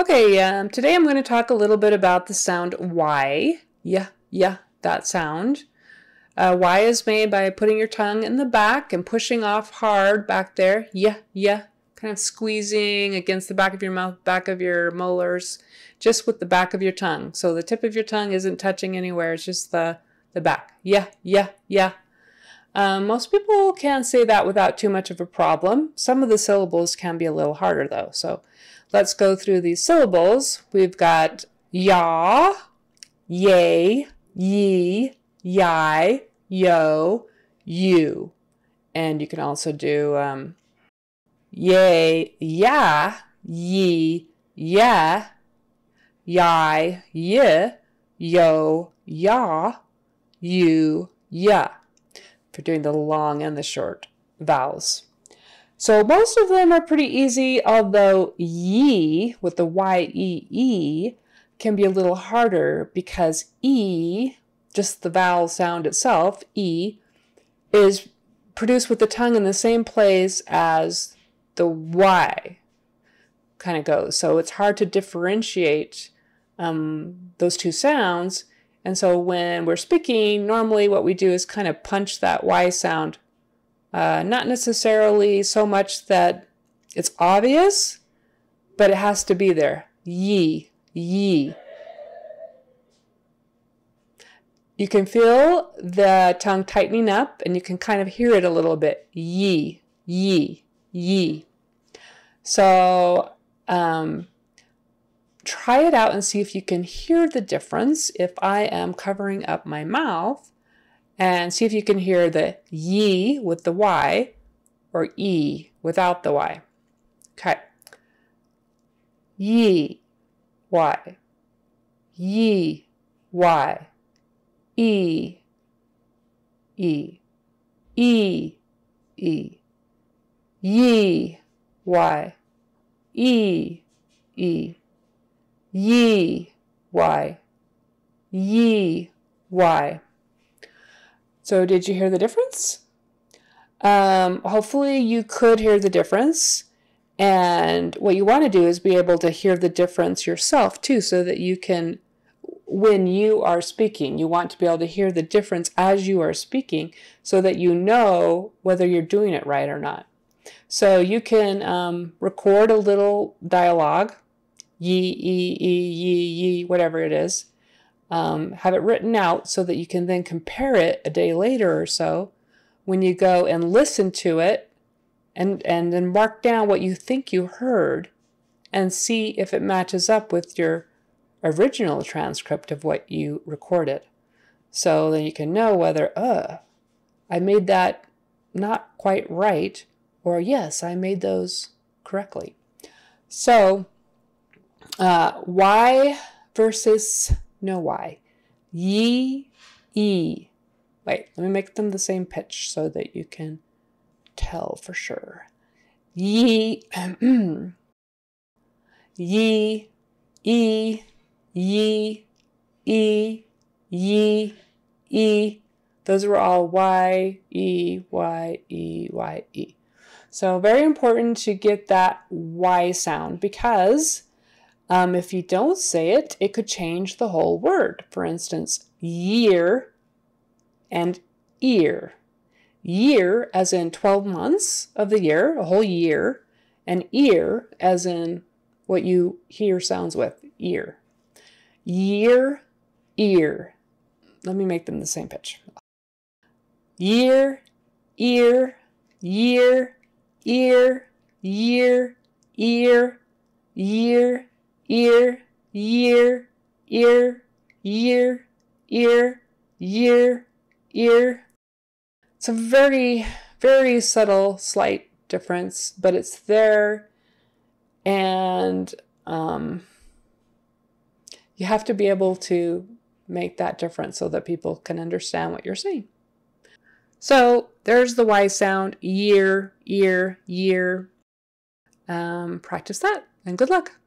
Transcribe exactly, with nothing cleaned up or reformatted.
Okay, um, today I'm going to talk a little bit about the sound Y. Yeah, yeah, that sound. Uh, Y is made by putting your tongue in the back and pushing off hard back there. Yeah, yeah, kind of squeezing against the back of your mouth, back of your molars, just with the back of your tongue. So the tip of your tongue isn't touching anywhere, it's just the, the back. Yeah, yeah, yeah. Um, most people can say that without too much of a problem. Some of the syllables can be a little harder though. So let's go through these syllables. We've got ya, yay, ye, yi, yo, you. And you can also do um, yay, ya, ye, ya, yi, ye, yo, ya, you, ya. For doing the long and the short vowels. So most of them are pretty easy, although ye with the Y E E can be a little harder because E, just the vowel sound itself, E, is produced with the tongue in the same place as the Y kind of goes. So it's hard to differentiate um, those two sounds. And so when we're speaking, normally what we do is kind of punch that Y sound. Uh, not necessarily so much that it's obvious, but it has to be there. Ye, ye. You can feel the tongue tightening up and you can kind of hear it a little bit. Ye, ye, ye. So, um... try it out and see if you can hear the difference if I am covering up my mouth, and see if you can hear the ye with the Y or E without the Y. Okay. Ye, Y, ye, Y, E, E, E, E, ye, Y, E, E. Ye, Y, ye, Y. So did you hear the difference? Um, hopefully you could hear the difference. And what you want to do is be able to hear the difference yourself too, so that you can, when you are speaking, you want to be able to hear the difference as you are speaking so that you know whether you're doing it right or not. So you can um, record a little dialogue. Ye, e, e, ye, ye, whatever it is, um, have it written out so that you can then compare it a day later or so when you go and listen to it, and, and then mark down what you think you heard and see if it matches up with your original transcript of what you recorded. So then you can know whether, uh, I made that not quite right, or yes, I made those correctly. So, Uh, Y versus no Y. Ye, E. Wait, let me make them the same pitch so that you can tell for sure. Ye, ye, E, ye, E, ye, E. Those were all Y, E, Y, E, Y, E. So very important to get that Y sound because Um, if you don't say it, it could change the whole word. For instance, year and ear. Year as in twelve months of the year, a whole year, and ear as in what you hear sounds with, ear. Year, ear. Let me make them the same pitch. Year, ear, year, ear, year, ear, year. Ear, year, ear, year, ear, year, ear. It's a very, very subtle, slight difference, but it's there, and um, you have to be able to make that difference so that people can understand what you're saying. So there's the Y sound, year, ear, year. Um, practice that, and good luck.